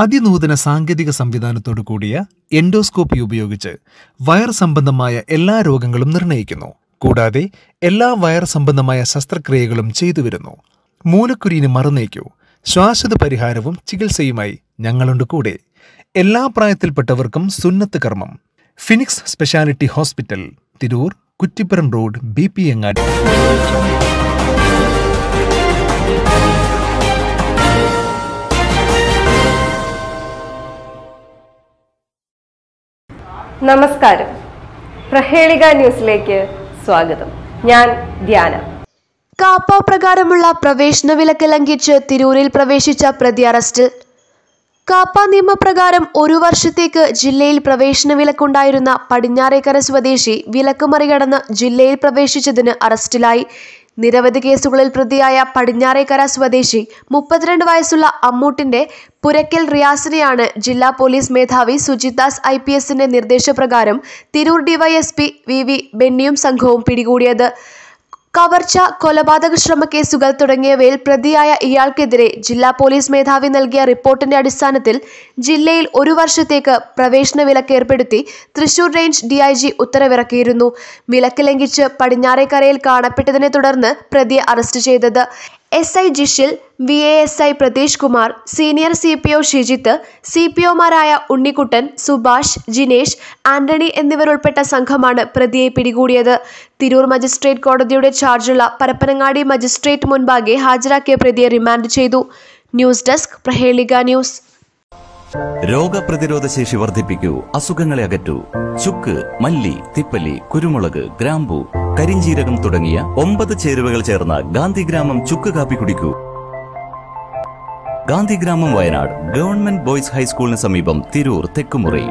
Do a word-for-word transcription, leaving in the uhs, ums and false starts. അതിനൂതന സാങ്കേതിക സംവിധാനത്തോടു കൂടിയ എൻഡോസ്കോപ്പി ഉപയോഗിച്ച് വയർ സംബന്ധമായ എല്ലാ രോഗങ്ങളും നിർണ്ണയിക്കുന്നു. കൂടാതെ എല്ലാ വയർ സംബന്ധമായ ശസ്ത്രക്രിയകളും ചെയ്തുവരുന്നു. മൂലക്കുരുവിന് മറുനേക്കൂ, ശ്വാസത പരിഹാരവും ചികിത്സയുമായി ഞങ്ങളുണ്ട് കൂടെ. എല്ലാ പ്രായത്തിൽപ്പെട്ടവർക്കും സുന്നത്ത് കർമ്മം. Phoenix speciality hospital, Tirur, Kuttippuram road, B P Angadi. നമസ്കാരം, പ്രഹേളിക ന്യൂസിലേക്ക് സ്വാഗതം. ഞാൻ ധ്യാന. കാപ്പ പ്രകാരമുള്ള പ്രവേശന വിലക്ക് ലംഘിച്ച് തിരൂരിൽ പ്രവേശിച്ച പ്രതി അറസ്റ്റിൽ. കാപ്പ നിയമപ്രകാരം ഒരു വർഷത്തേക്ക് ജില്ലയിൽ പ്രവേശന വിലക്കുണ്ടായിരുന്ന പടിഞ്ഞാറേക്കര സ്വദേശി വിലക്ക് മറികടന്ന് ജില്ലയിൽ പ്രവേശിച്ചതിന് അറസ്റ്റിലായി. നിരവധി കേസുകളിൽ പ്രതിയായ പടിഞ്ഞാറേക്കര സ്വദേശി മുപ്പത്തിരണ്ട് വയസ്സുള്ള അമ്മൂട്ടിന്റെ പുരയ്ക്കൽ റിയാസിനെയാണ് ജില്ലാ പോലീസ് മേധാവി സുജിത് ദാസ് ഐ പി എസിന്റെ നിർദ്ദേശപ്രകാരം തിരൂർ ഡിവൈഎസ്പി വി വി ബെന്നിയും സംഘവും പിടികൂടിയത്. കവർച്ച, കൊലപാതക ശ്രമക്കേസുകൾ തുടങ്ങിയവയിൽ പ്രതിയായ ഇയാൾക്കെതിരെ ജില്ലാ പോലീസ് മേധാവി നൽകിയ റിപ്പോർട്ടിന്റെ അടിസ്ഥാനത്തിൽ ജില്ലയിൽ ഒരു വർഷത്തേക്ക് പ്രവേശന വിലക്ക് ഏർപ്പെടുത്തി Thrissur range D I G ഉത്തരവിറക്കിയിരുന്നു. വിലക്ക് ലംഘിച്ച് പടിഞ്ഞാറേക്കരയിൽ കാണപ്പെട്ടതിനെ തുടർന്ന് പ്രതിയെ അറസ്റ്റ് ചെയ്തത്. S I Jishil, V A S I Pratheesh Kumar, senior C P O Shijith, C P ഒമാരായ ഉണ്ണിക്കുട്ടൻ, സുഭാഷ്, ജിനേഷ്, ആന്റണി എന്നിവരുൾപ്പെട്ട സംഘമാണ് പ്രതിയെ പിടികൂടിയത്. തിരൂർ മജിസ്ട്രേറ്റ് കോടതിയുടെ ചാർജുള്ള പരപ്പനങ്ങാടി മജിസ്ട്രേറ്റ് മുൻപാകെ ഹാജരാക്കിയ പ്രതിയെ റിമാൻഡ് ചെയ്തു. News desk, Prahelika news. രോഗപ്രതിരോധ ശേഷി വർദ്ധിപ്പിക്കൂ, അസുഖങ്ങളെ അകറ്റൂ. ചുക്ക്, മല്ലി, തിപ്പലി, കുരുമുളക്, ഗ്രാമ്പു, കരിഞ്ചീരകം തുടങ്ങിയ ഒമ്പത് ചേരുവകൾ ചേർന്ന ഗാന്ധിഗ്രാമം ചുക്ക് കാപ്പി കുടിക്കൂ. ഗാന്ധിഗ്രാമം വയനാട് ഗവൺമെന്റ് ബോയ്സ് ഹൈസ്കൂളിന് സമീപം, തിരൂർ തെക്കുമുറി.